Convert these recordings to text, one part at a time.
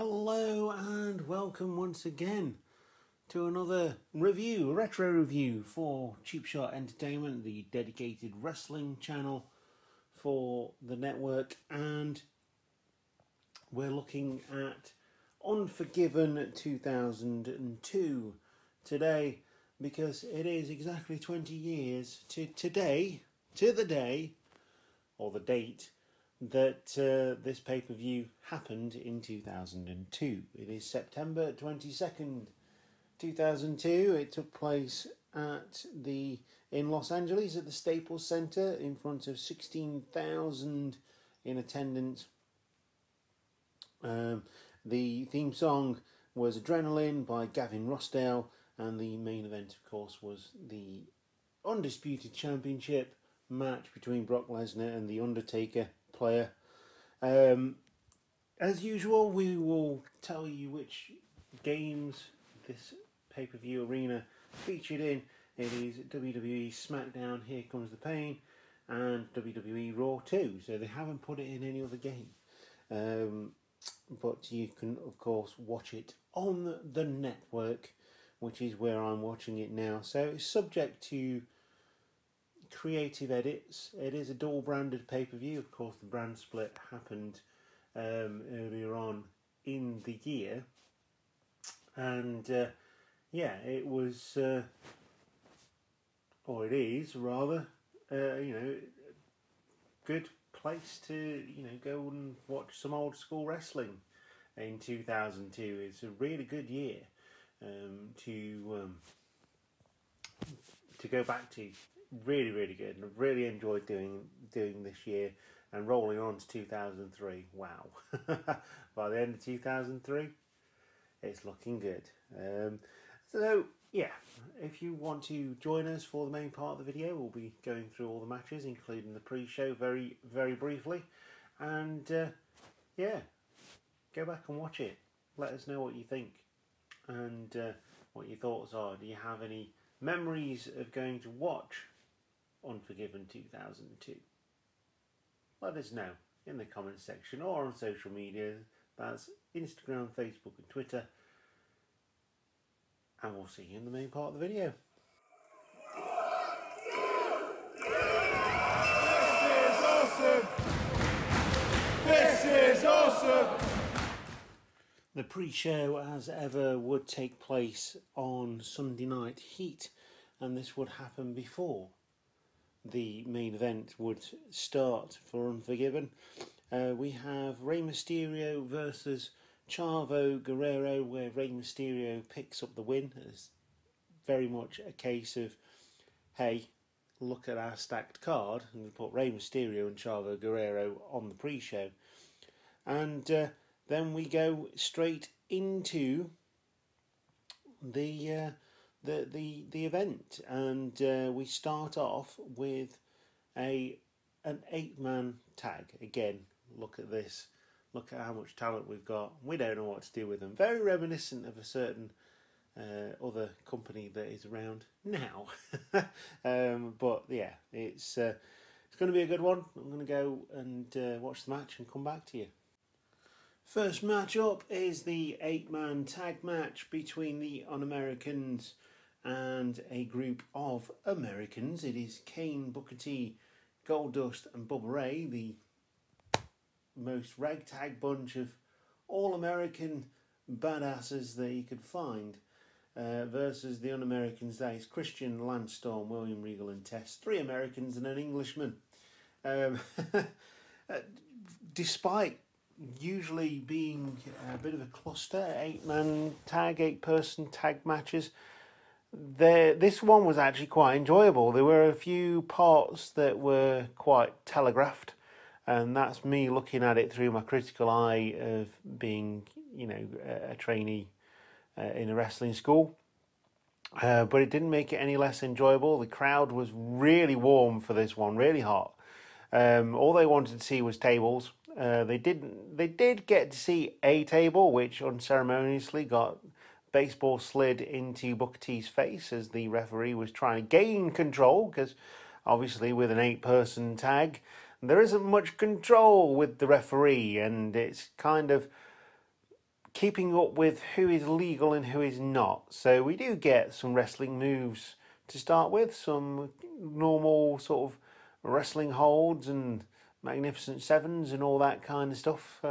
Hello and welcome once again to another review, retro review for Cheap Shot Entertainment, the dedicated wrestling channel for the network, and we're looking at Unforgiven 2002 today because it is exactly 20 years to today, to the day, or the date, that this pay-per-view happened in 2002. It is September 22nd, 2002. It took place at in Los Angeles at the Staples Center in front of 16,000 in attendance. The theme song was Adrenaline by Gavin Rossdale, and the main event, of course, was the Undisputed Championship match between Brock Lesnar and The Undertaker player. As usual, we will tell you which games this pay-per-view arena featured in. It is WWE SmackDown Here Comes the Pain and WWE Raw 2, so they haven't put it in any other game, but you can of course watch it on the network, which is where I'm watching it now, so it's subject to creative edits. It is a dual branded pay-per-view. Of course, the brand split happened earlier on in the year, and yeah, it was or it is rather you know, good place to, you know, go and watch some old school wrestling in 2002. It's a really good year to go back to. Really good, and I really enjoyed doing this year and rolling on to 2003. Wow. By the end of 2003, it's looking good. So yeah, if you want to join us for the main part of the video, we'll be going through all the matches, including the pre-show, very briefly, and yeah, go back and watch it. Let us know what you think and what your thoughts are. Do you have any memories of going to watch Unforgiven 2002? Let us know in the comments section or on social media. That's Instagram, Facebook and Twitter, and we'll see you in the main part of the video. This is awesome! This is awesome! The pre-show, as ever, would take place on Sunday Night Heat, and this would happen before the main event would start for Unforgiven. We have Rey Mysterio versus Chavo Guerrero, where Rey Mysterio picks up the win. It's very much a case of, hey, look at our stacked card, and we put Rey Mysterio and Chavo Guerrero on the pre-show. And then we go straight into the event, and we start off with an 8-man tag. Again, look at this, look at how much talent we've got. We don't know what to do with them. Very reminiscent of a certain other company that is around now. But yeah, it's going to be a good one. I'm going to go and watch the match and come back to you. First match up is the 8-man tag match between the Un-Americans and a group of Americans. It is Kane, Booker T, Goldust and Bubba Ray, the most ragtag bunch of all-American badasses that you could find, versus the Un-Americans. That is Christian, Lance Storm, William Regal and Test. Three Americans and an Englishman. Despite usually being a bit of a cluster, 8-man tag, 8-person tag matches, this one was actually quite enjoyable. There were a few parts that were quite telegraphed, and that's me looking at it through my critical eye of being, you know, a trainee in a wrestling school. But it didn't make it any less enjoyable. The crowd was really warm for this one, really hot. All they wanted to see was tables. They did get to see a table, which unceremoniously got baseball slid into Booker T's face as the referee was trying to gain control, because obviously with an 8-person tag, there isn't much control with the referee, and it's kind of keeping up with who is legal and who is not. So we do get some wrestling moves to start with, some normal sort of wrestling holds and magnificent sevens and all that kind of stuff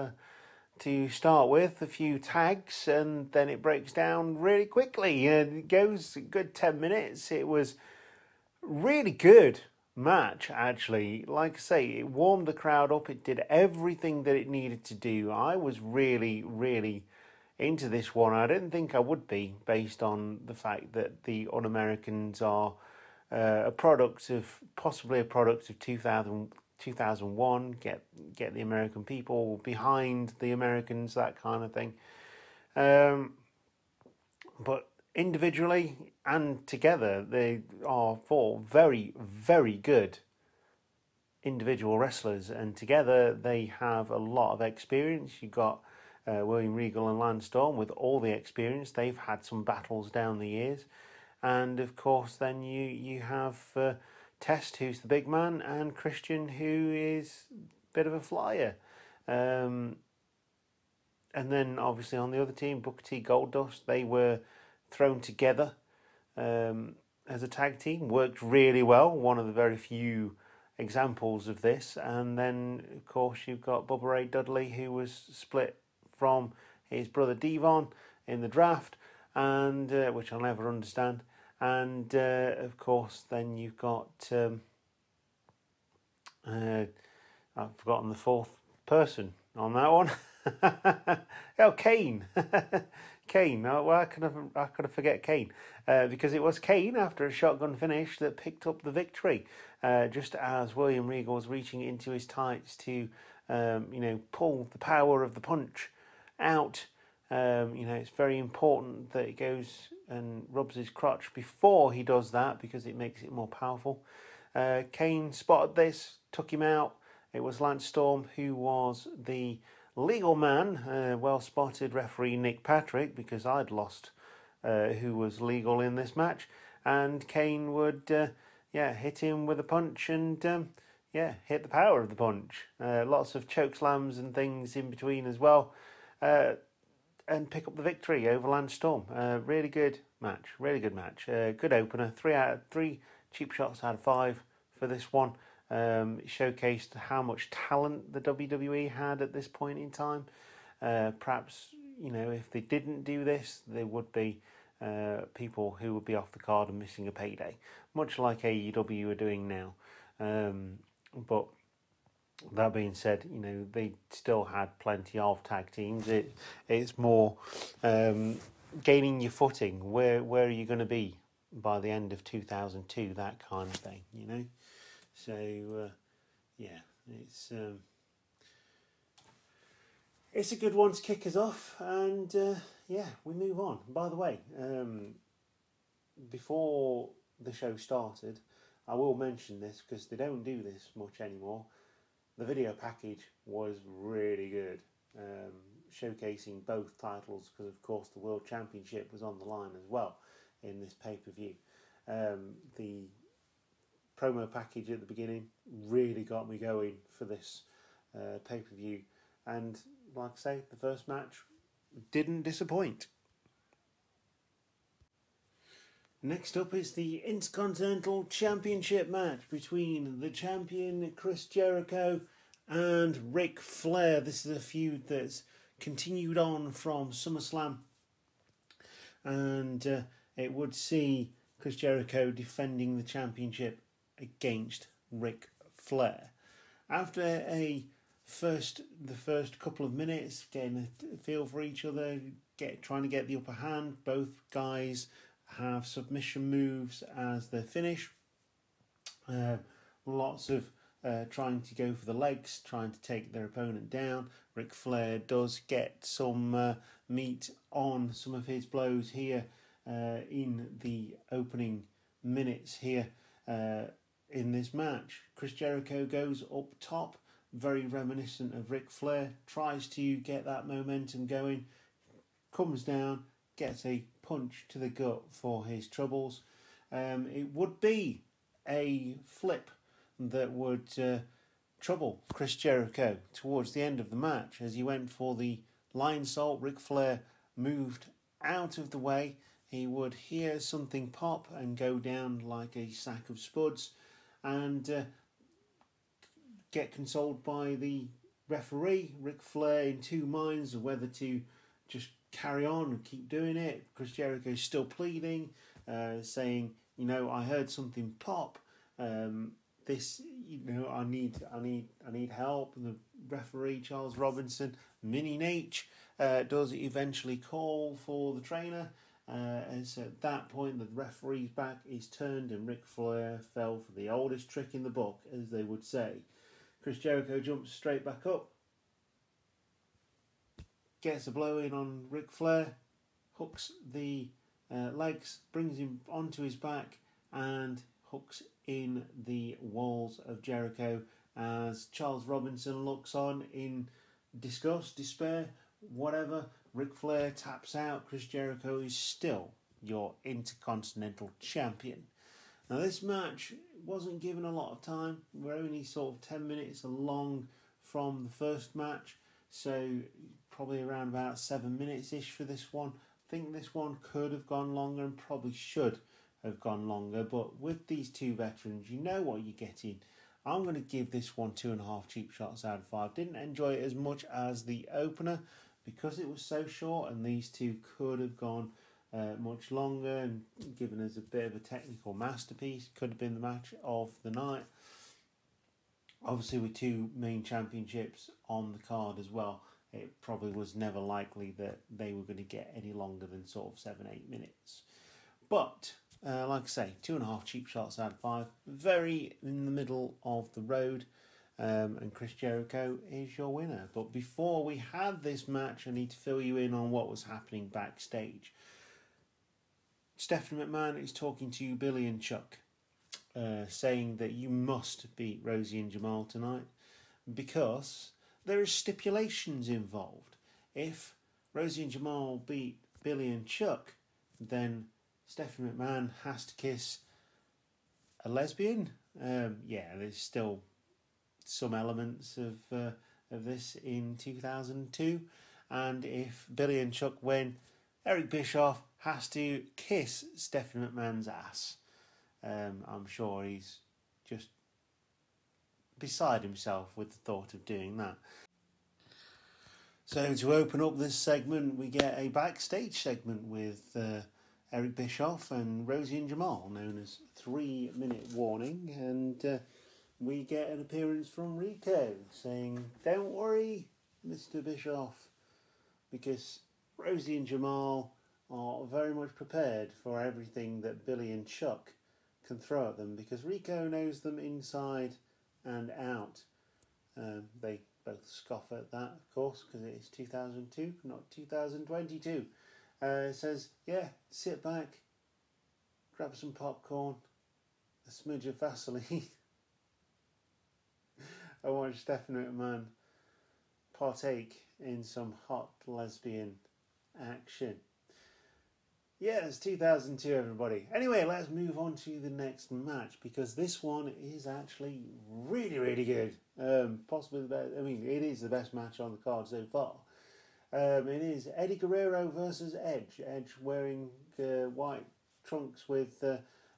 to start with, a few tags, and then it breaks down really quickly and it goes a good 10 minutes. It was really good match, actually. Like I say, it warmed the crowd up, it did everything that it needed to do. I was really into this one. I didn't think I would be, based on the fact that the Un-Americans are possibly a product of 2001, get the American people behind the Americans, that kind of thing. But individually and together, they are four very good individual wrestlers, and together they have a lot of experience. You've got William Regal and Lance Storm with all the experience. They've had some battles down the years. And of course then you have Test, who's the big man, and Christian, who is a bit of a flyer. And then obviously on the other team, Booker T, Goldust, they were thrown together as a tag team. Worked really well, one of the very few examples of this. And then of course you've got Bubba Ray Dudley, who was split from his brother Devon in the draft, and which I'll never understand. And of course then you've got I've forgotten the fourth person on that one. Oh, Kane. Kane. Oh, well, I could have forget Kane, because it was Kane, after a shotgun finish, that picked up the victory, just as William Regal was reaching into his tights to pull the power of the punch out. It's very important that he goes and rubs his crotch before he does that, because it makes it more powerful. Kane spotted this, took him out. It was Lance Storm who was the legal man. Well spotted, referee Nick Patrick, because I'd lost who was legal in this match. And Kane would hit him with a punch and hit the power of the punch. Lots of choke slams and things in between as well. And pick up the victory over Lance Storm. Really good match. Good opener. 3 out of 3 cheap shots out of 5 for this one. It showcased how much talent the WWE had at this point in time. Perhaps, if they didn't do this, there would be people who would be off the card and missing a payday, much like AEW are doing now. But that being said, they still had plenty of tag teams. It's more gaining your footing. Where are you going to be by the end of 2002? That kind of thing, So, it's a good one to kick us off, and we move on. By the way, before the show started, I will mention this because they don't do this much anymore. The video package was really good, showcasing both titles, because of course the World Championship was on the line as well in this pay-per-view. The promo package at the beginning really got me going for this pay-per-view, and like I say, the first match didn't disappoint. Next up is the Intercontinental Championship match between the champion Chris Jericho and Ric Flair. This is a feud that's continued on from SummerSlam, and it would see Chris Jericho defending the championship against Ric Flair. After the first couple of minutes, getting a feel for each other, trying to get the upper hand, both guys have submission moves as their finish. Lots of trying to go for the legs, trying to take their opponent down. Ric Flair does get some meat on some of his blows here in the opening minutes here in this match. Chris Jericho goes up top, very reminiscent of Ric Flair, tries to get that momentum going, comes down, gets a punch to the gut for his troubles. It would be a flip that would trouble Chris Jericho towards the end of the match, as he went for the Lion Salt, Ric Flair moved out of the way. He would hear something pop and go down like a sack of spuds and get consoled by the referee. Ric Flair in two minds of whether to just carry on and keep doing it. Chris Jericho is still pleading, saying, you know, I heard something pop. This, you know, I need help. And the referee, Charles Robinson, Mini Nate, does eventually call for the trainer. And so at that point, the referee's back is turned and Ric Flair fell for the oldest trick in the book, as they would say. Chris Jericho jumps straight back up, gets a blow in on Ric Flair, hooks the legs, brings him onto his back and hooks in the walls of Jericho as Charles Robinson looks on in disgust, despair, whatever. Ric Flair taps out. Chris Jericho is still your Intercontinental Champion. Now this match wasn't given a lot of time. We're only sort of 10 minutes along from the first match, so probably around about 7 minutes-ish for this one. I think this one could have gone longer and probably should have gone longer, but with these two veterans, you know what you're getting. I'm going to give this one 2.5 cheap shots out of 5. Didn't enjoy it as much as the opener, because it was so short, and these two could have gone much longer and given us a bit of a technical masterpiece. Could have been the match of the night. Obviously, with two main championships on the card as well, it probably was never likely that they were going to get any longer than sort of 7-8 minutes. But, like I say, 2.5 cheap shots out of 5. Very in the middle of the road. And Chris Jericho is your winner. But before we had this match, I need to fill you in on what was happening backstage. Stephanie McMahon is talking to Billy and Chuck, saying that you must beat Rosie and Jamal tonight because there are stipulations involved. If Rosie and Jamal beat Billy and Chuck, then Stephanie McMahon has to kiss a lesbian. Yeah, there's still some elements of this in 2002, and if Billy and Chuck win, Eric Bischoff has to kiss Stephanie McMahon's ass. I'm sure he's just beside himself with the thought of doing that. So to open up this segment, we get a backstage segment with Eric Bischoff and Rosie and Jamal, known as 3 Minute Warning, and we get an appearance from Rico saying, don't worry, Mr. Bischoff, because Rosie and Jamal are very much prepared for everything that Billy and Chuck can throw at them, because Rico knows them inside and out. They both scoff at that, of course, because it is 2002, not 2022. It says, yeah, sit back, grab some popcorn, a smidge of Vaseline. I watched Stephanie McMahon partake in some hot lesbian action. Yeah, it's 2002, everybody. Anyway, let's move on to the next match, because this one is actually really, really good. Possibly the best. I mean, it is the best match on the card so far. It is Eddie Guerrero versus Edge. Edge wearing white trunks with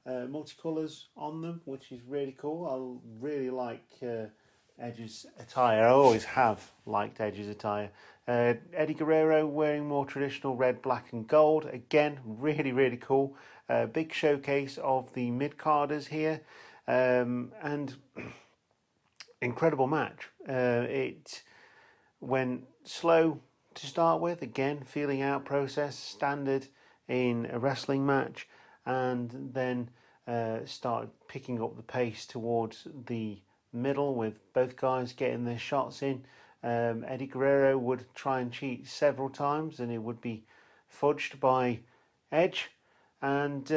multicolours on them, which is really cool. I really like Edge's attire. I always have liked Edge's attire. Eddie Guerrero wearing more traditional red, black and gold. Again, really, really cool. Big showcase of the mid-carders here. And incredible match. It went slow to start with. Again, feeling out process, standard in a wrestling match. And then started picking up the pace towards the middle with both guys getting their shots in. Eddie Guerrero would try and cheat several times and it would be fudged by Edge, and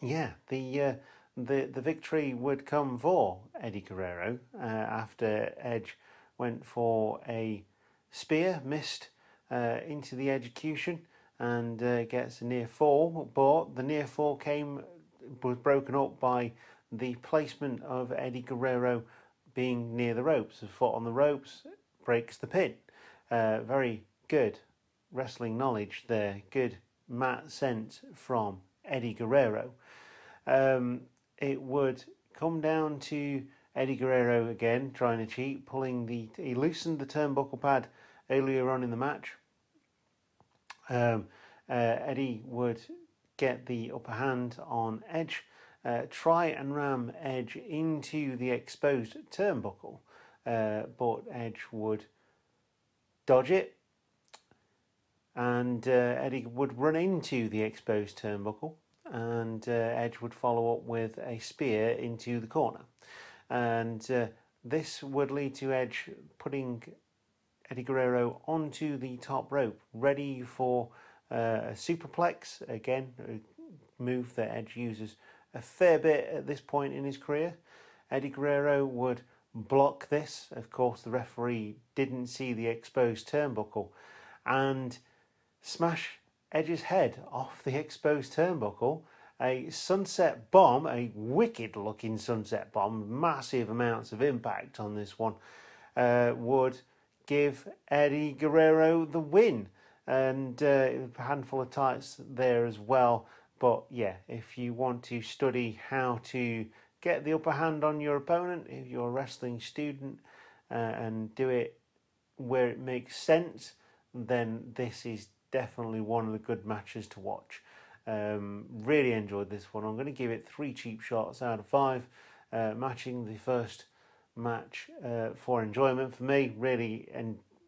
yeah, the victory would come for Eddie Guerrero after Edge went for a spear, missed into the execution and gets a near fall, but the near fall was broken up by the placement of Eddie Guerrero being near the ropes. A foot on the ropes breaks the pin. Very good wrestling knowledge there. Good mat sense from Eddie Guerrero. It would come down to Eddie Guerrero again trying to cheat, pulling the... He loosened the turnbuckle pad earlier on in the match. Eddie would get the upper hand on Edge, try and ram Edge into the exposed turnbuckle, but Edge would dodge it, and Eddie would run into the exposed turnbuckle, and Edge would follow up with a spear into the corner, and this would lead to Edge putting Eddie Guerrero onto the top rope, ready for a superplex. Again, a move that Edge uses a fair bit at this point in his career. Eddie Guerrero would block this. Of course, the referee didn't see the exposed turnbuckle and smash Edge's head off the exposed turnbuckle. A sunset bomb, a wicked looking sunset bomb, massive amounts of impact on this one, would give Eddie Guerrero the win, and a handful of tights there as well. But yeah, if you want to study how to get the upper hand on your opponent, if you're a wrestling student, and do it where it makes sense, then this is definitely one of the good matches to watch. Really enjoyed this one. I'm going to give it 3 cheap shots out of 5, matching the first match for enjoyment. For me, really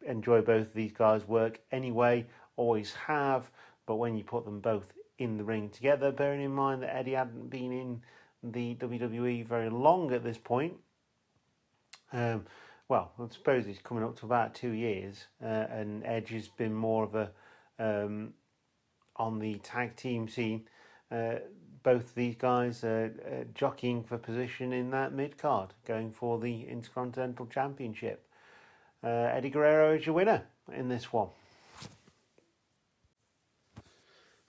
enjoy both of these guys' work anyway, always have, but when you put them both in the ring together, bearing in mind that Eddie hadn't been in the WWE very long at this point, well, I suppose he's coming up to about 2 years, and Edge has been more of a on the tag team scene. Both these guys are jockeying for position in that mid-card, going for the Intercontinental Championship. Eddie Guerrero is your winner in this one.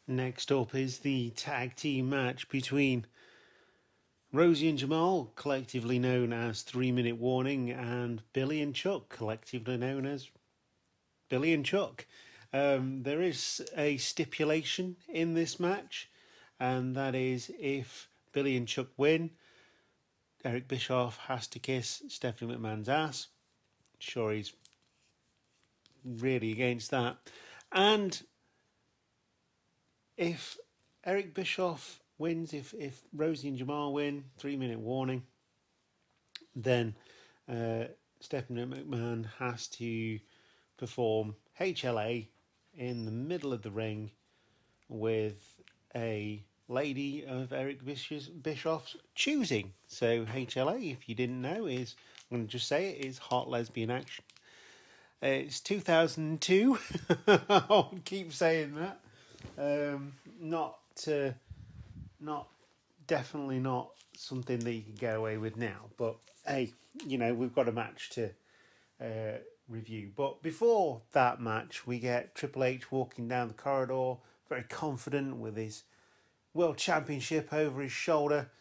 Next up is the tag team match between Rosie and Jamal, collectively known as 3 Minute Warning, and Billy and Chuck, collectively known as Billy and Chuck. There is a stipulation in this match, and that is if Billy and Chuck win, Eric Bischoff has to kiss Stephanie McMahon's ass. Sure, he's really against that. And if Eric Bischoff wins, if Rosie and Jamal win, 3 Minute Warning, then Stephanie McMahon has to perform HLA in the middle of the ring with a lady of Eric Bischoff's choosing. So HLA, if you didn't know, is, I'm going to just say it, is Hot Lesbian Action. It's 2002. I'll keep saying that. Not definitely not something that you can get away with now. But hey, you know, we've got a match to review. But before that match, we get Triple H walking down the corridor, very confident with his World Championship over his shoulder.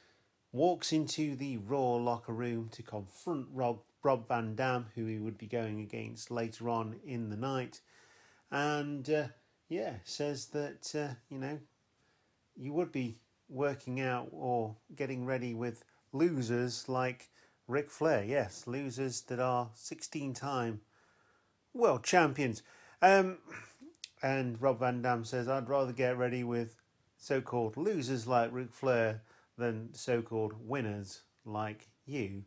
Walks into the Raw locker room to confront Rob Van Dam, who he would be going against later on in the night. And, yeah, says that, you know, you would be working out or getting ready with losers like Ric Flair. Yes, losers that are 16-time world champions. And Rob Van Dam says, I'd rather get ready with so-called losers like Ric Flair than so-called winners like you.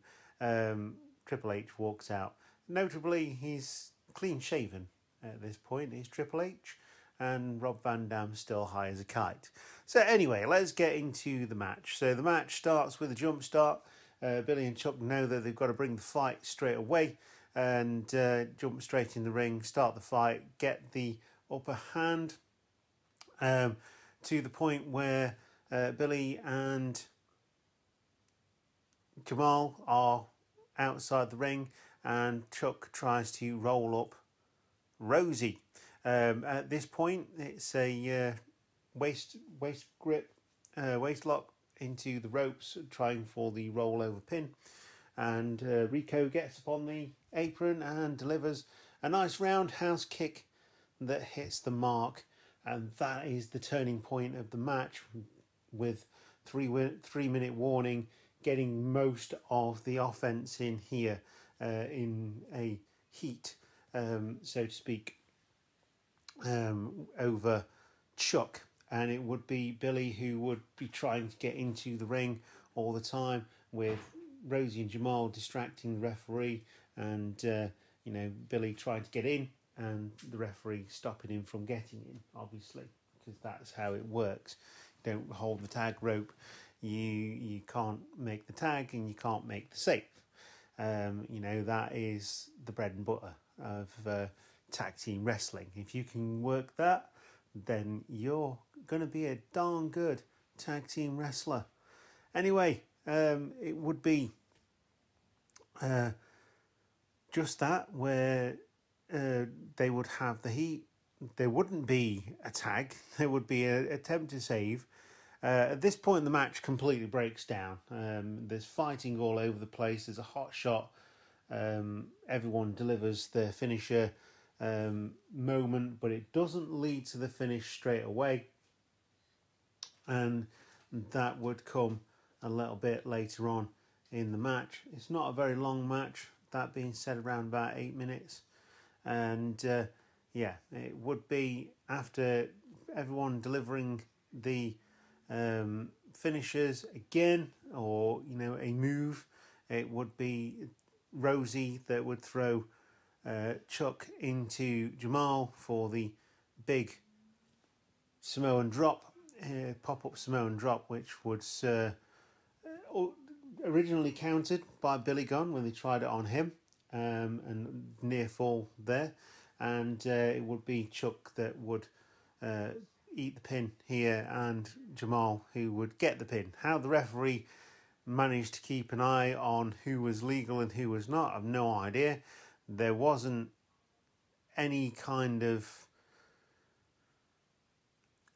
Triple H walks out. Notably, he's clean-shaven at this point. He's Triple H, and Rob Van Dam's still high as a kite. So anyway, let's get into the match. So the match starts with a jump start. Billy and Chuck know that they've got to bring the fight straight away and jump straight in the ring, start the fight, get the upper hand to the point where Billy and Jamal are outside the ring and Chuck tries to roll up Rosie. At this point, it's a waist grip, waist lock into the ropes, trying for the rollover pin. And Rico gets upon the apron and delivers A nice roundhouse kick that hits the mark, and that is the turning point of the match, with three-minute warning getting most of the offense in here in a heat, so to speak, over Chuck. And it would be Billy who would be trying to get into the ring all the time, with Rosie and Jamal distracting the referee, and Billy trying to get in and the referee stopping him from getting in, obviously, because that's how it works. You don't hold the tag rope, you can't make the tag and you can't make the save. That is the bread and butter of tag team wrestling. If you can work that, then you're going to be a darn good tag team wrestler. Anyway, it would be just that, where they would have the heat. There wouldn't be a tag. There would be an attempt to save. At this point, the match completely breaks down. There's fighting all over the place. There's a hot shot. Everyone delivers their finisher moment, but it doesn't lead to the finish straight away. And that would come a little bit later on in the match. It's not a very long match. That being said, around about 8 minutes. And it would be, after everyone delivering the finishers again, or a move, it would be Rosie that would throw Chuck into Jamal for the big Samoan drop, pop-up Samoan drop, which would originally countered by Billy Gunn when they tried it on him, and near fall there. And it would be Chuck that would eat the pin here, and Jamal who would get the pin. How the referee managed to keep an eye on who was legal and who was not, I've no idea. There wasn't any kind of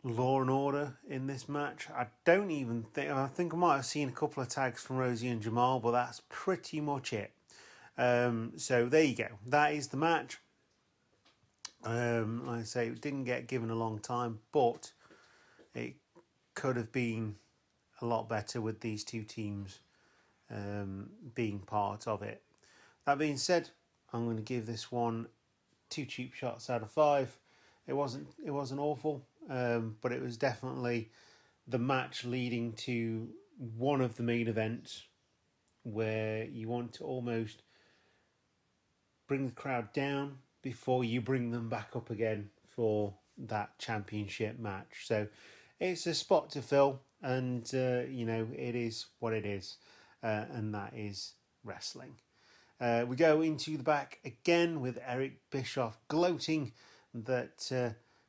law and order in this match. I think I might have seen a couple of tags from Rosie and Jamal, but that's pretty much it. So there you go. That is the match. Like I say, it didn't get given a long time, but it could have been a lot better with these two teams being part of it. That being said, I'm going to give this one 2 cheap shots out of 5. It wasn't awful, but it was definitely the match leading to one of the main events, where you want to almost bring the crowd down before you bring them back up again for that championship match. So it's a spot to fill, and it is what it is, and that is wrestling. We go into the back again with Eric Bischoff gloating that Stephanie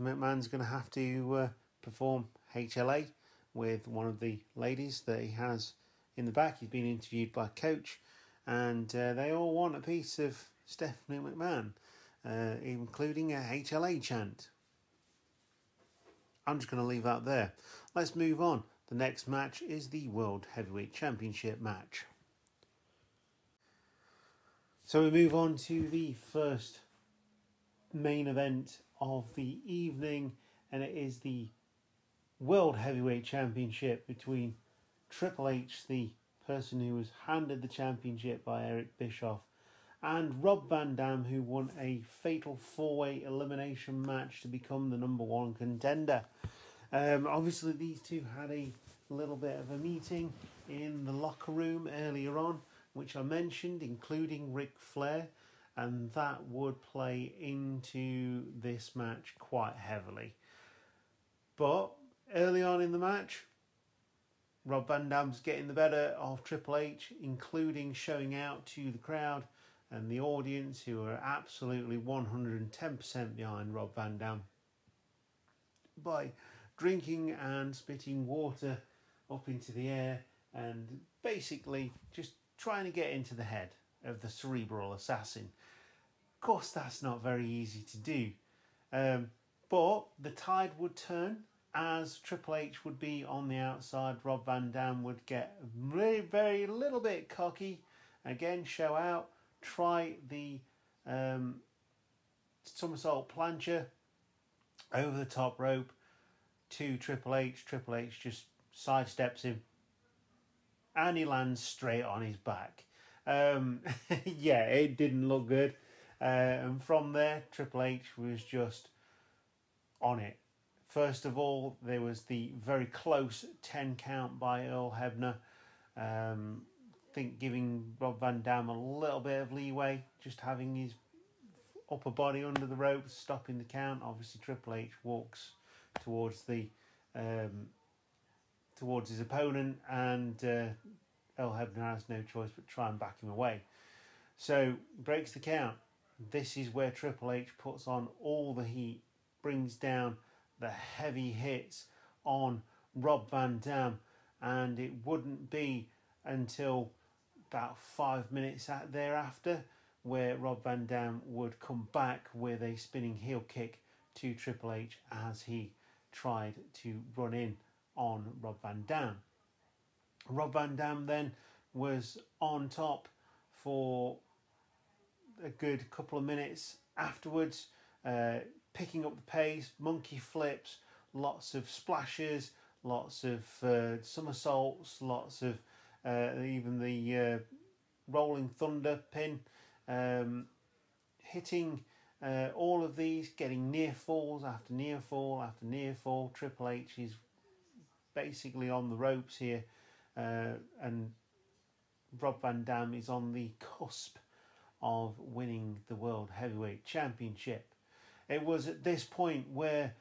McMahon's going to have to perform HLA with one of the ladies that he has in the back. He's been interviewed by Coach, and they all want a piece of Stephanie McMahon, including a HLA chant. I'm just going to leave that there. Let's move on. The next match is the World Heavyweight Championship match. So we move on to the first main event of the evening, and it is the World Heavyweight Championship between Triple H, the person who was handed the championship by Eric Bischoff, and Rob Van Dam, who won a fatal 4-way elimination match to become the #1 contender. Obviously, these two had a little bit of a meeting in the locker room earlier on, which I mentioned, including Ric Flair, and that would play into this match quite heavily. But early on in the match, Rob Van Dam's getting the better of Triple H, including showing out to the crowd and the audience, who are absolutely 110% behind Rob Van Dam, by drinking and spitting water up into the air and basically just trying to get into the head of the cerebral assassin. Of course, that's not very easy to do, but the tide would turn. As Triple H would be on the outside, Rob Van Dam would get very, very little bit cocky. Again, show out, try the somersault plancher, over the top rope to Triple H. Triple H just sidesteps him and he lands straight on his back. Yeah, it didn't look good. And from there, Triple H was just on it. First of all, there was the very close 10 count by Earl Hebner. I think giving Rob Van Dam a little bit of leeway, just having his upper body under the ropes, stopping the count. Obviously, Triple H walks towards the towards his opponent, and Earl Hebner has no choice but try and back him away. So breaks the count. This is where Triple H puts on all the heat, brings down the heavy hits on Rob Van Dam, and it wouldn't be until about 5 minutes thereafter where Rob Van Dam would come back with a spinning heel kick to Triple H as he tried to run in on Rob Van Dam. Rob Van Dam then was on top for a good couple of minutes afterwards, picking up the pace, monkey flips, lots of splashes, lots of somersaults, lots of even the rolling thunder pin, hitting all of these, getting near falls after near fall after near fall. Triple H is basically on the ropes here, and Rob Van Dam is on the cusp of winning the World Heavyweight Championship. It was at this point where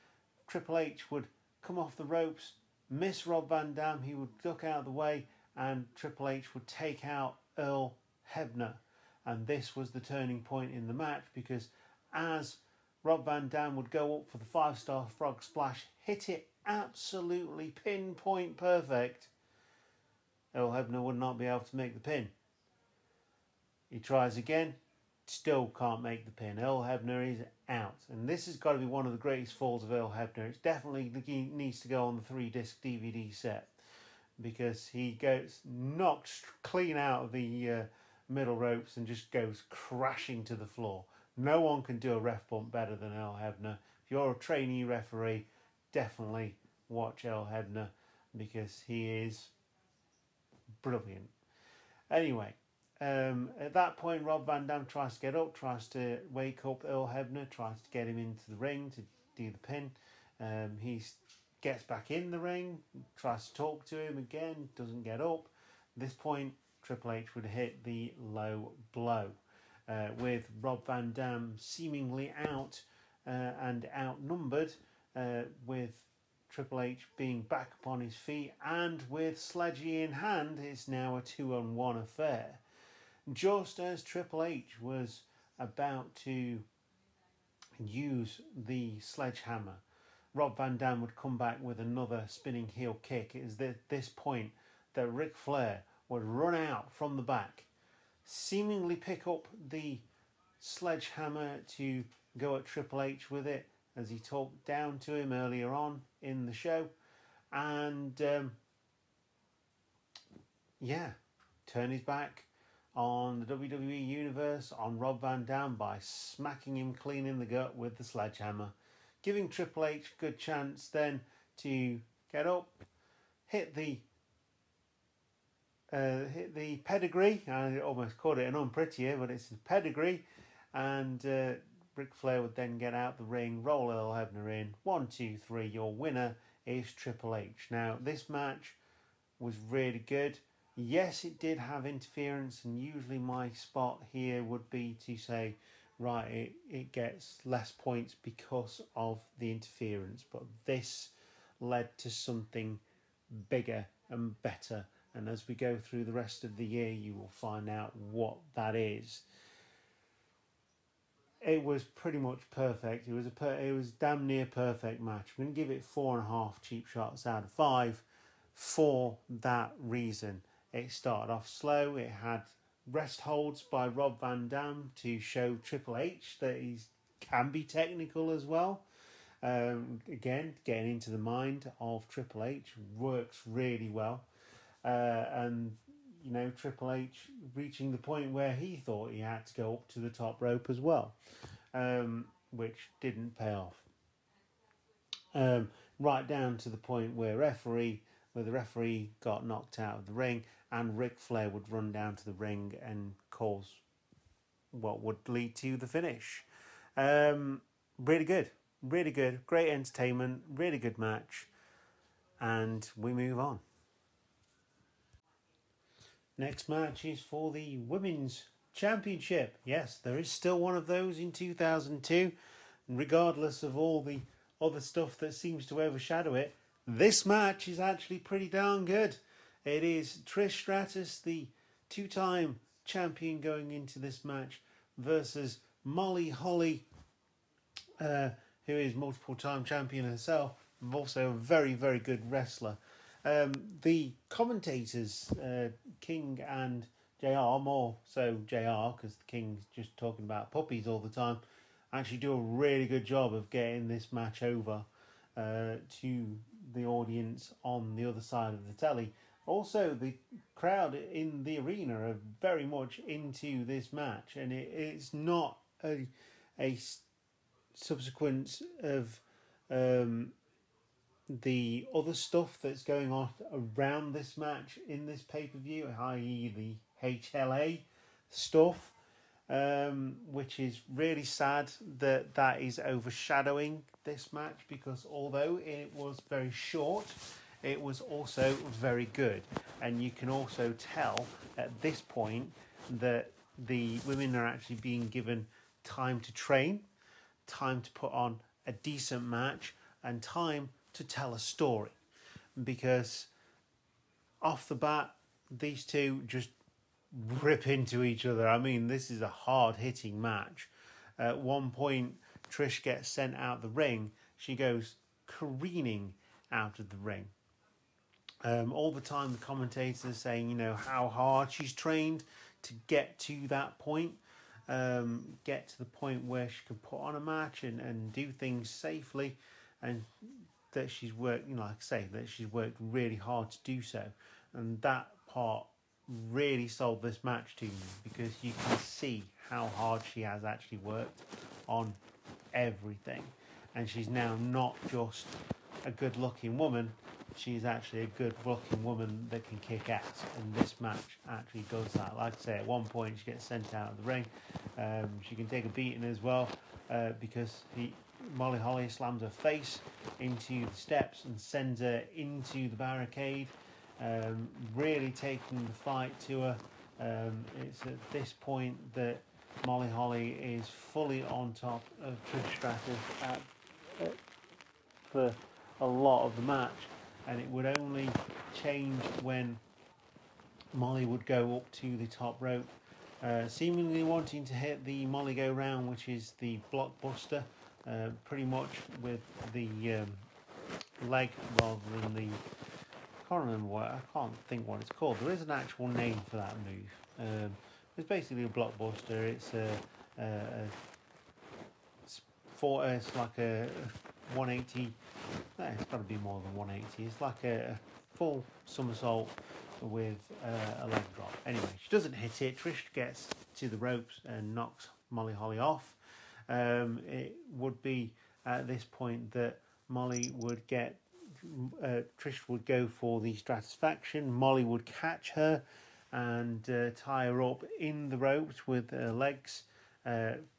Triple H would come off the ropes, miss Rob Van Dam, he would duck out of the way, and Triple H would take out Earl Hebner. And this was the turning point in the match, because as Rob Van Dam would go up for the 5-star frog splash, hit it absolutely pinpoint perfect, Earl Hebner would not be able to make the pin. He tries again, still can't make the pin. Earl Hebner is out. And this has got to be one of the greatest falls of Earl Hebner. It definitely needs to go on the 3-disc DVD set, because he gets knocked clean out of the middle ropes and just goes crashing to the floor. No one can do a ref bump better than Earl Hebner. If you're a trainee referee, definitely watch Earl Hebner, because he is brilliant. Anyway, at that point, Rob Van Dam tries to get up, tries to wake up Earl Hebner, tries to get him into the ring to do the pin. He's gets back in the ring, tries to talk to him again, doesn't get up. At this point, Triple H would hit the low blow, with Rob Van Dam seemingly out and outnumbered, with Triple H being back upon his feet, and with Sledgey in hand, it's now a 2-on-1 affair. Just as Triple H was about to use the sledgehammer, Rob Van Dam would come back with another spinning heel kick. It is at this point that Ric Flair would run out from the back, seemingly pick up the sledgehammer to go at Triple H with it, as he talked down to him earlier on in the show, and yeah, turn his back on the WWE Universe, on Rob Van Dam, by smacking him clean in the gut with the sledgehammer, giving Triple H a good chance then to get up, hit the pedigree. I almost called it an unprettier, but it's a pedigree. And Ric Flair would then get out the ring, roll Earl Hebner in. 1, 2, 3, your winner is Triple H. Now, this match was really good. Yes, it did have interference, and usually my spot here would be to say, right, it gets less points because of the interference, but this led to something bigger and better, and as we go through the rest of the year you will find out what that is. It was pretty much perfect. It was it was damn near perfect match. I'm going to give it 4.5 cheap shots out of 5 for that reason. It started off slow. It had rest holds by Rob Van Dam to show Triple H that he can be technical as well. Again, getting into the mind of Triple H works really well. And you know, Triple H reaching the point where he thought he had to go up to the top rope as well, which didn't pay off. Right down to the point where the referee got knocked out of the ring, and Ric Flair would run down to the ring and cause what would lead to the finish. Really good, great entertainment, really good match, and we move on. Next match is for the Women's Championship. Yes, there is still one of those in 2002. Regardless of all the other stuff that seems to overshadow it, this match is actually pretty darn good. It is Trish Stratus, the two-time champion, going into this match versus Molly Holly, who is multiple-time champion herself, and also a very, very good wrestler. The commentators, King and JR, more so JR, because King's just talking about puppies all the time, actually do a really good job of getting this match over to the audience on the other side of the telly. Also, the crowd in the arena are very much into this match, and it's not a subsequence of... the other stuff that's going on around this match in this pay-per-view, i.e. the HLA stuff, which is really sad that that is overshadowing this match, because although it was very short, it was also very good. And you can also tell at this point that the women are actually being given time to train, time to put on a decent match, and time to tell a story, because off the bat these two just rip into each other. I mean, this is a hard-hitting match. At one point Trish gets sent out of the ring. She goes careening out of the ring. All the time the commentators are saying, you know, how hard she's trained to get to that point, get to the point where she can put on a match and do things safely, and that she's worked, you know, like I say, that she's worked really hard to do so. And that part really sold this match to me, because you can see how hard she has actually worked on everything. And she's now not just a good-looking woman, she's actually a good-looking woman that can kick ass. And this match actually does that. Like I say, at one point she gets sent out of the ring. She can take a beating as well, because Molly Holly slams her face into the steps and sends her into the barricade, really taking the fight to her. It's at this point that Molly Holly is fully on top of Trish Stratus for a lot of the match, and it would only change when Molly would go up to the top rope, seemingly wanting to hit the Molly Go Round, which is the blockbuster. Pretty much with the leg rather than the... I can't think what it's called. There is an actual name for that move. It's basically a blockbuster. It's it's like a 180. It's got to be more than 180. It's like a full somersault with a leg drop. Anyway, she doesn't hit it. Trish gets to the ropes and knocks Molly Holly off. It would be at this point that Molly would get Trish would go for the Stratisfaction. Molly would catch her and tie her up in the ropes with her legs,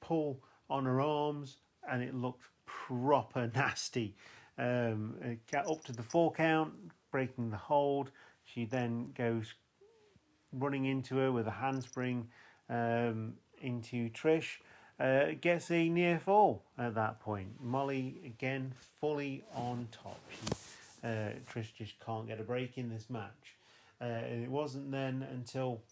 pull on her arms, and it looked proper nasty. It got up to the 4 count, breaking the hold. She then goes running into her with a handspring into Trish. Gets a near fall at that point. Molly again fully on top. Trish just can't get a break in this match. And it wasn't then until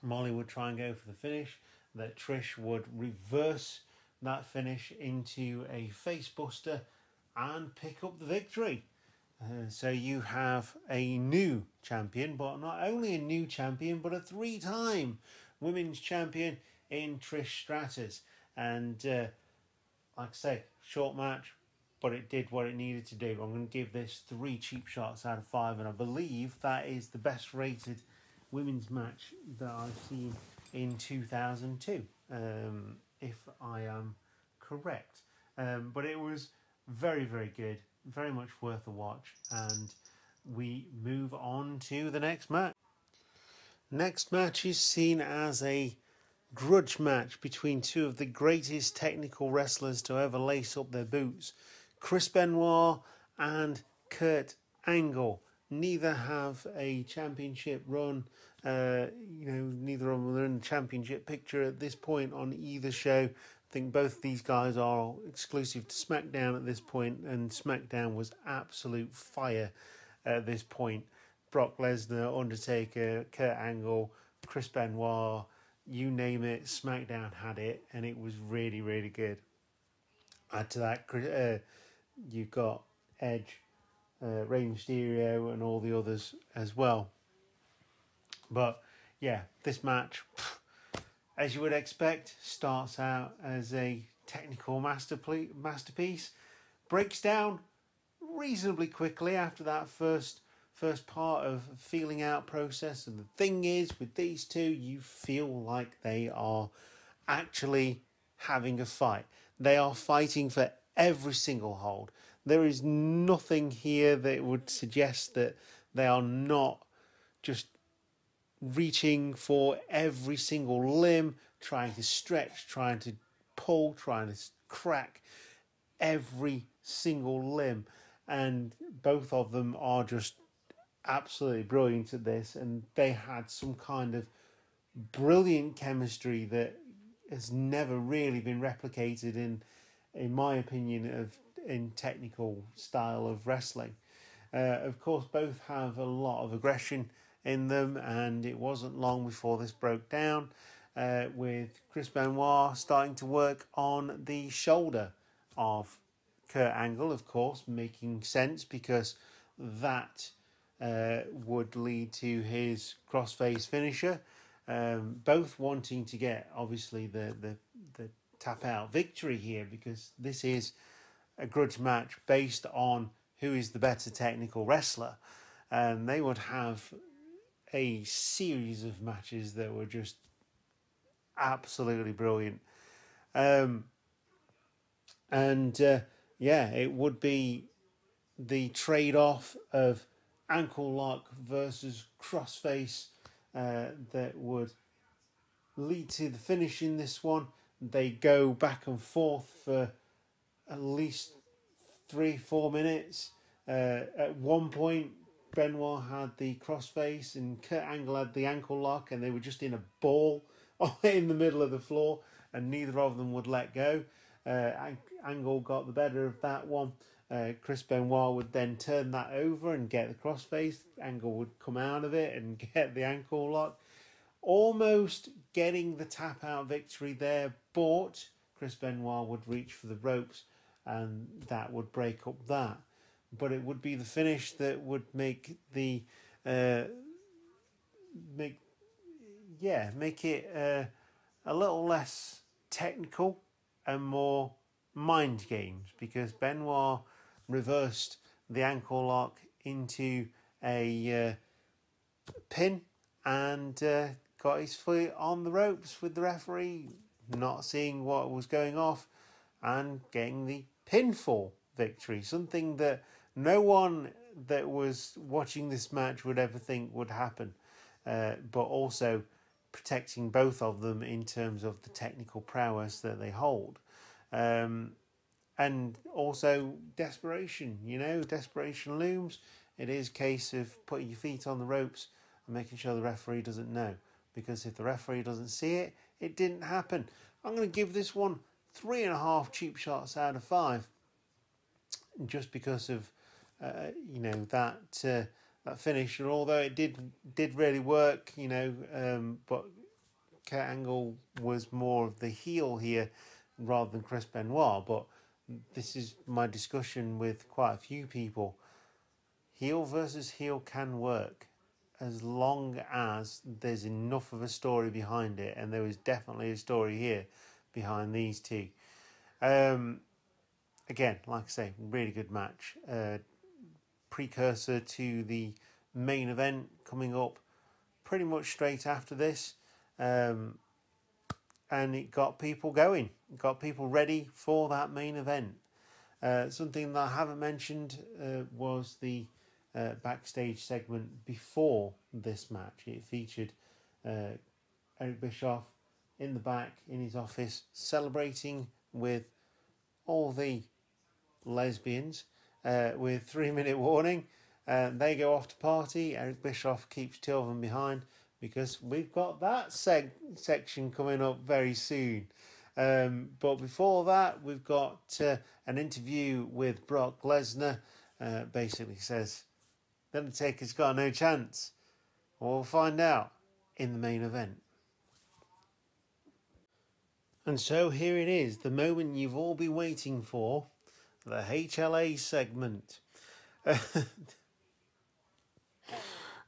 Molly would try and go for the finish that Trish would reverse that finish into a face buster and pick up the victory. So you have a new champion, but not only a new champion, but a 3-time women's champion in Trish Stratus. And like I say, short match, but it did what it needed to do. I'm going to give this 3 cheap shots out of 5, and I believe that is the best rated women's match that I've seen in 2002, if I am correct. But it was very, very good, very much worth a watch, and we move on to the next match. Next match is seen as a grudge match between two of the greatest technical wrestlers to ever lace up their boots, Chris Benoit and Kurt Angle. Neither have a championship run, neither of them are in the championship picture at this point on either show. I think both these guys are exclusive to SmackDown at this point, and SmackDown was absolute fire at this point. Brock Lesnar, Undertaker, Kurt Angle, Chris Benoit, you name it, SmackDown had it, and it was really, really good. Add to that, you've got Edge, Rey Mysterio, and all the others as well. But yeah, this match, as you would expect, starts out as a technical masterpiece, breaks down reasonably quickly after that first part of feeling out process. And the thing is, with these two, you feel like they are actually having a fight. They are fighting for every single hold. There is nothing here that would suggest that they are not just reaching for every single limb, trying to stretch, trying to pull, trying to crack every single limb. And both of them are just absolutely brilliant at this, and they had some kind of brilliant chemistry that has never really been replicated in my opinion, in technical style of wrestling. Of course, both have a lot of aggression in them, and it wasn't long before this broke down, with Chris Benoit starting to work on the shoulder of Kurt Angle, of course, making sense because that would lead to his crossface finisher. Both wanting to get, obviously, the tap out victory here, because this is a grudge match based on who is the better technical wrestler, and they would have a series of matches that were just absolutely brilliant. Yeah, it would be the trade-off of ankle lock versus crossface that would lead to the finish in this one. They go back and forth for at least 3-4 minutes. At one point, Benoit had the crossface and Kurt Angle had the ankle lock, and they were just in a ball in the middle of the floor, and neither of them would let go. Angle got the better of that one. Chris Benoit would then turn that over and get the crossface. Angle would come out of it and get the ankle lock, almost getting the tap out victory there, but Chris Benoit would reach for the ropes and that would break up that. But it would be the finish that would make the make it a little less technical and more mind games, because Benoit reversed the ankle lock into a pin and got his foot on the ropes with the referee not seeing what was going off and getting the pinfall victory, something that no one that was watching this match would ever think would happen, but also protecting both of them in terms of the technical prowess that they hold. And also desperation, desperation looms. It is a case of putting your feet on the ropes and making sure the referee doesn't know, because if the referee doesn't see it, it didn't happen. I'm going to give this one 3.5 cheap shots out of 5, just because of that finish. And although it did really work, but Kurt Angle was more of the heel here rather than Chris Benoit. But this is my discussion with quite a few people. Heel versus heel can work as long as there's enough of a story behind it, and there was definitely a story here behind these two. Again, like I say, really good match. Precursor to the main event coming up pretty much straight after this. And it got people going. It got people ready for that main event. Something that I haven't mentioned was the backstage segment before this match. It featured Eric Bischoff in the back in his office celebrating with all the lesbians with 3 Minute Warning. They go off to party. Eric Bischoff keeps two of them behind because we've got that section coming up very soon. But before that, we've got an interview with Brock Lesnar. Basically says, The Undertaker's got no chance. We'll find out in the main event. And so here it is, the moment you've all been waiting for, the HLA segment.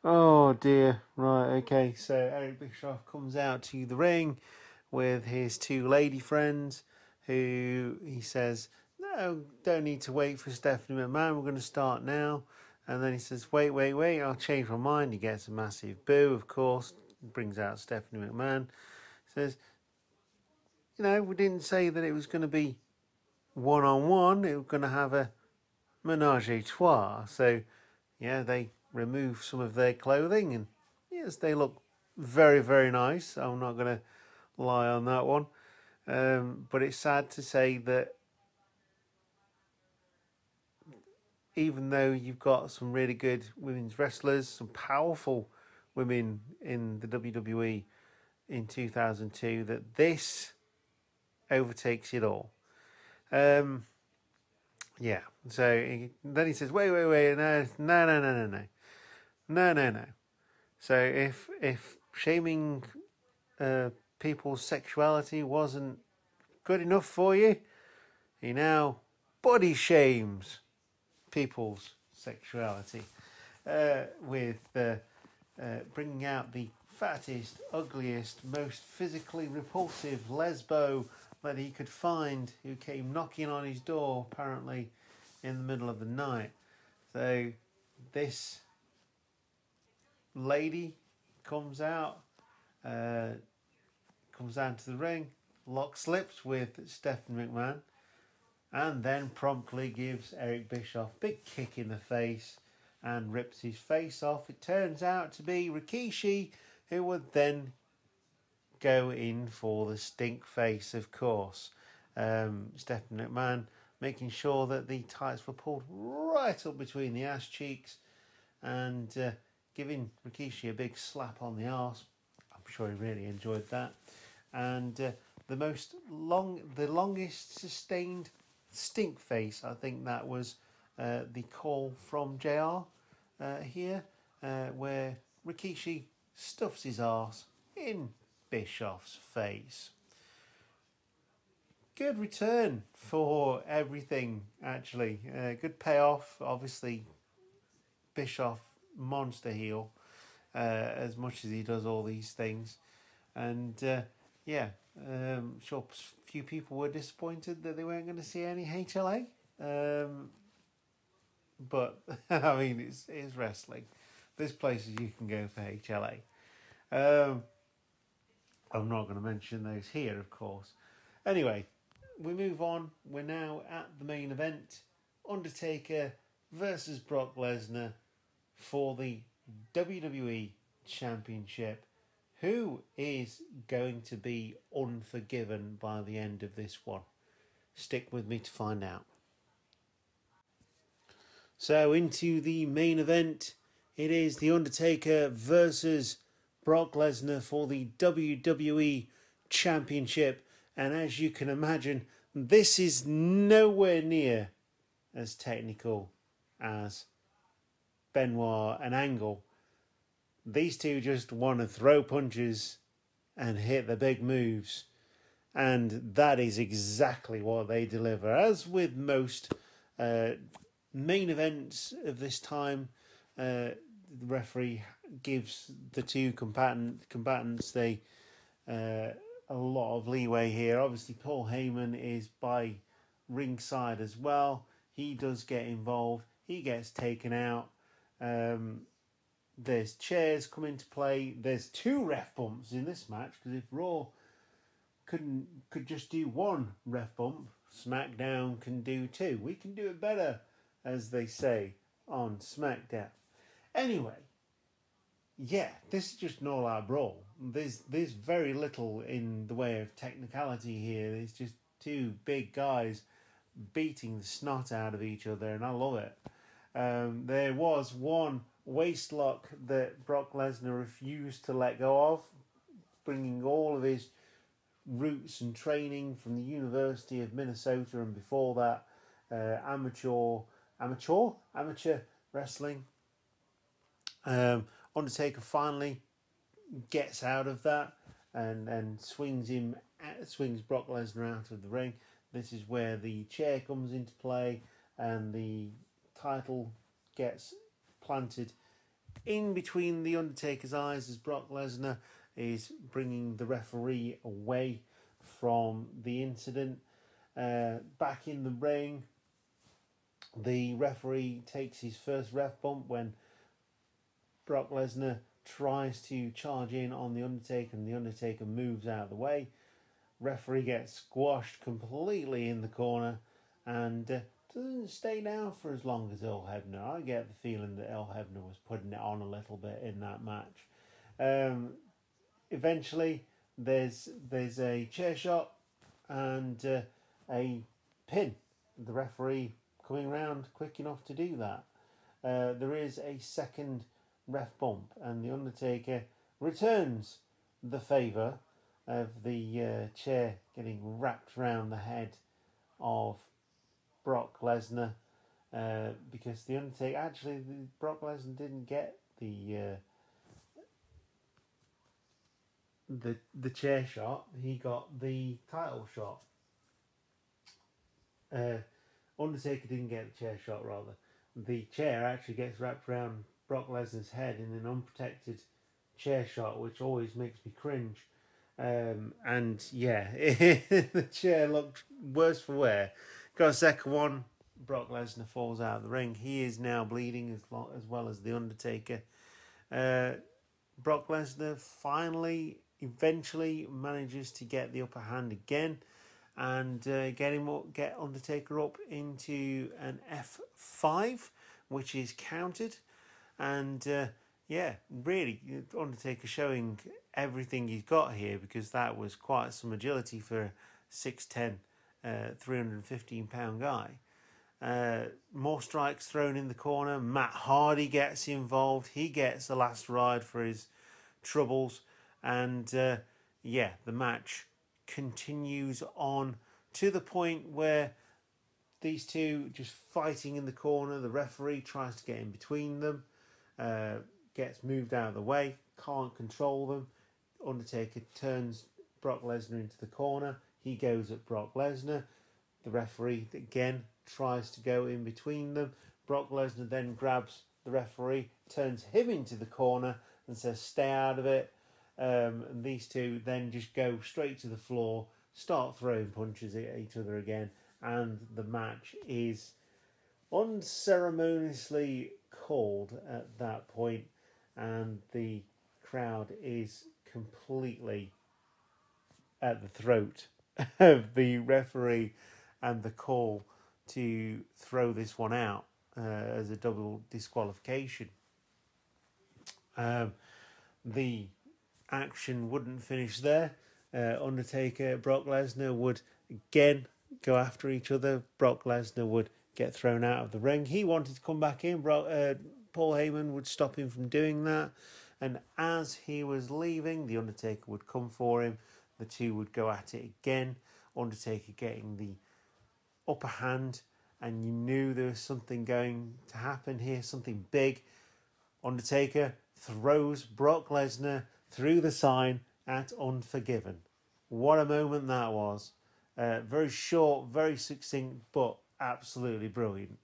Oh dear, right, okay, so Eric Bischoff comes out to the ring with his two lady friends who he says, no, don't need to wait for Stephanie McMahon, we're going to start now. And then he says, wait, wait, wait, I'll change my mind. He gets a massive boo, of course, brings out Stephanie McMahon, says, you know, we didn't say that it was going to be one-on-one, it was going to have a menage a trois. So, yeah, they remove some of their clothing, and yes, they look very, very nice. I'm not going to lie on that one. But it's sad to say that even though you've got some really good women's wrestlers, some powerful women in the WWE in 2002, that this overtakes it all. Yeah, so then he says, wait, wait, wait, no. So if shaming people's sexuality wasn't good enough for you, he now body shames people's sexuality with bringing out the fattest, ugliest, most physically repulsive lesbo that he could find, who came knocking on his door apparently in the middle of the night. So this lady comes down to the ring, locks lips with Stephanie McMahon, and then promptly gives Eric Bischoff a big kick in the face and rips his face off. It turns out to be Rikishi, who would then go in for the stink face, of course. Stephanie McMahon making sure that the tights were pulled right up between the ass cheeks and giving Rikishi a big slap on the arse. I'm sure he really enjoyed that. And the longest sustained stink face, I think that was the call from JR here, where Rikishi stuffs his arse in Bischoff's face. Good return for everything, actually. Good payoff. Obviously, Bischoff, monster heel, as much as he does all these things. And, yeah, I'm sure a few people were disappointed that they weren't going to see any HLA. But, I mean, it's wrestling. There's places you can go for HLA. I'm not going to mention those here, of course. Anyway, we move on. We're now at the main event. Undertaker versus Brock Lesnar for the WWE Championship. Who is going to be unforgiven by the end of this one? Stick with me to find out. So into the main event. It is The Undertaker versus Brock Lesnar for the WWE Championship. And as you can imagine, this is nowhere near as technical as Benoit and Angle. These two just want to throw punches and hit the big moves. And that is exactly what they deliver. As with most main events of this time, the referee gives the two combatants a lot of leeway here. Obviously, Paul Heyman is by ringside as well. He does get involved. He gets taken out. There's chairs come into play. There's two ref bumps in this match, because if Raw could just do one ref bump, SmackDown can do two. We can do it better, as they say on SmackDown. Anyway, yeah, this is just an all-out brawl. There's very little in the way of technicality here. There's just two big guys beating the snot out of each other, and I love it. There was one waist lock that Brock Lesnar refused to let go of, bringing all of his roots and training from the University of Minnesota and before that, amateur wrestling. Undertaker finally gets out of that and swings Brock Lesnar out of the ring. This is where the chair comes into play and the title gets planted in between the Undertaker's eyes as Brock Lesnar is bringing the referee away from the incident. Back in the ring, the referee takes his first ref bump when Brock Lesnar tries to charge in on the Undertaker, and the Undertaker moves out of the way. Referee gets squashed completely in the corner and doesn't stay down for as long as Earl Hebner. I get the feeling that Earl Hebner was putting it on a little bit in that match. Eventually, there's a chair shot and a pin. The referee coming round quick enough to do that. There is a second ref bump, and the Undertaker returns the favour of the chair getting wrapped round the head of Brock Lesnar, because the Undertaker Brock Lesnar didn't get the chair shot. He got the title shot. Undertaker didn't get the chair shot. Rather, the chair actually gets wrapped around Brock Lesnar's head in an unprotected chair shot, which always makes me cringe. And yeah, the chair looked worse for wear. Got a second one. Brock Lesnar falls out of the ring. He is now bleeding as well as the Undertaker. Brock Lesnar finally, eventually manages to get the upper hand again, and get Undertaker up into an F5, which is counted. And yeah, really, Undertaker showing everything he's got here, because that was quite some agility for a 6'10", 315-pound guy. More strikes thrown in the corner. Matt Hardy gets involved. He gets the last ride for his troubles. And yeah, the match continues on to the point where these two just fighting in the corner. The referee tries to get in between them. Gets moved out of the way, can't control them. Undertaker turns Brock Lesnar into the corner. He goes at Brock Lesnar. The referee again tries to go in between them. Brock Lesnar then grabs the referee, turns him into the corner and says, "Stay out of it." And these two then just go straight to the floor, start throwing punches at each other again, and the match is unceremoniously called at that point, and the crowd is completely at the throat of the referee and the call to throw this one out as a double disqualification. The action wouldn't finish there. Undertaker, Brock Lesnar would again go after each other. Brock Lesnar would get thrown out of the ring. He wanted to come back in. Paul Heyman would stop him from doing that. And as he was leaving, the Undertaker would come for him. The two would go at it again. Undertaker getting the upper hand, and you knew there was something going to happen here, something big. Undertaker throws Brock Lesnar through the sign at Unforgiven. What a moment that was. Very short, very succinct, but absolutely brilliant.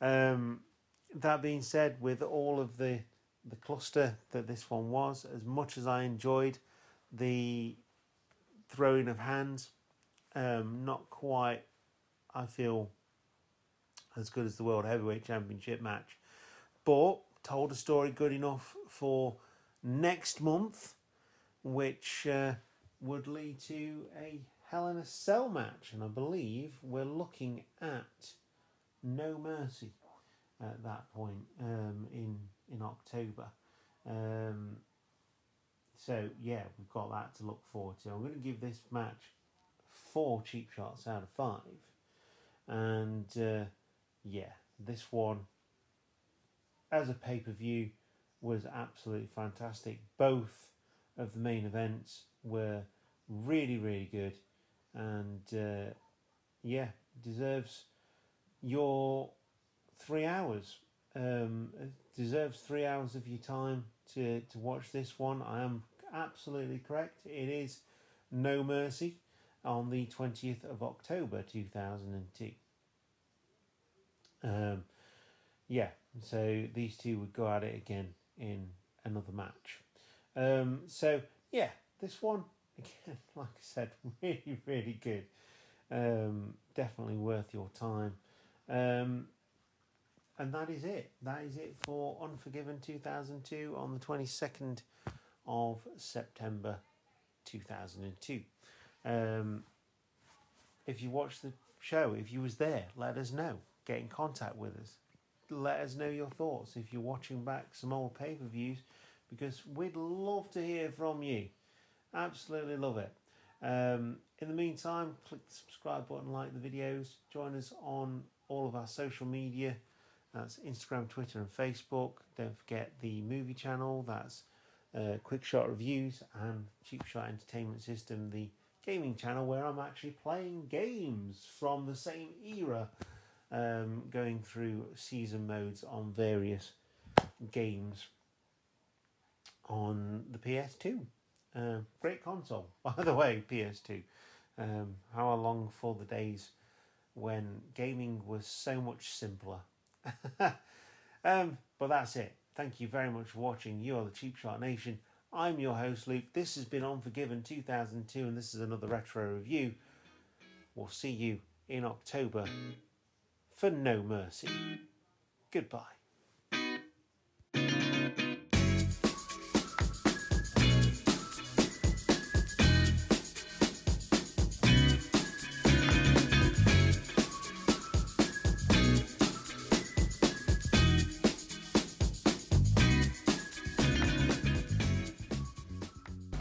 That being said, with all of the cluster that this one was, as much as I enjoyed the throwing of hands, not quite, I feel, as good as the World Heavyweight Championship match. But told a story good enough for next month, which would lead to a Hell in a Cell match. And I believe we're looking at No Mercy at that point in October. So, yeah, we've got that to look forward to. I'm going to give this match 4 cheap shots out of 5. And, yeah, this one, as a pay-per-view, was absolutely fantastic. Both of the main events were really, really good. And, yeah, deserves your 3 hours. Deserves 3 hours of your time to watch this one. I am absolutely correct. It is No Mercy on the 20th of October 2002. Yeah, so these two would go at it again in another match. So, yeah, this one, again, like I said, really, really good. Definitely worth your time. And that is it. That is it for Unforgiven 2002 on the 22nd of September 2002. If you watched the show, if you was there, let us know. Get in contact with us. Let us know your thoughts if you're watching back some old pay-per-views, because we'd love to hear from you. Absolutely love it. In the meantime, click the subscribe button, like the videos, join us on all of our social media. That's Instagram, Twitter and Facebook. Don't forget the movie channel. That's Quick Shot Reviews and Cheap Shot Entertainment System, the gaming channel where I'm actually playing games from the same era, going through season modes on various games on the PS2. Great console, by the way, PS2. How I long for the days when gaming was so much simpler. But that's it. Thank you very much for watching. You are the Cheap Shot Nation. I'm your host, Luke. This has been Unforgiven 2002, and this is another retro review. We'll see you in October for No Mercy. Goodbye.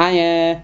Hiya.